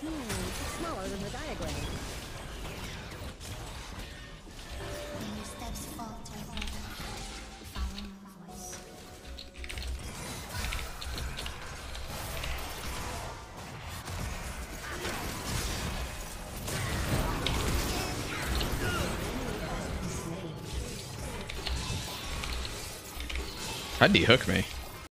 It's smaller than the diagram. When your steps falter, follow my voice. How'd he hook me?